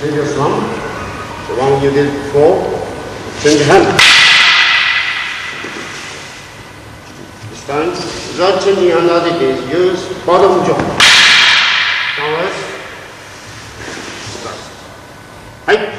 Previous one, the one you did before, change hand. This time, without changing hand as it is, use bottom jaw. Now let's start. Hi.